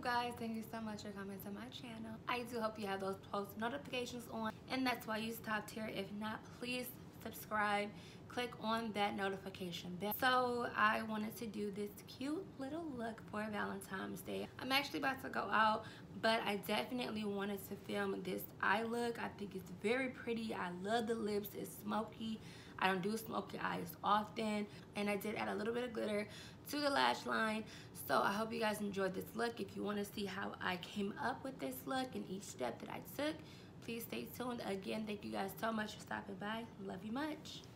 up, guys? Thank you so much for coming to my channel. I do hope you have those post notifications on, and that's why you stopped here. If not, please subscribe, click on that notification bell. So I wanted to do this cute little look for Valentine's Day. I'm actually about to go out, but I definitely wanted to film this eye look. I think it's very pretty. I love the lips. It's smoky. I don't do smoky eyes often, and I did add a little bit of glitter to the lash line. So I hope you guys enjoyed this look. If you want to see how I came up with this look and each step that I took, please stay tuned. Again, thank you guys so much for stopping by. Love you much.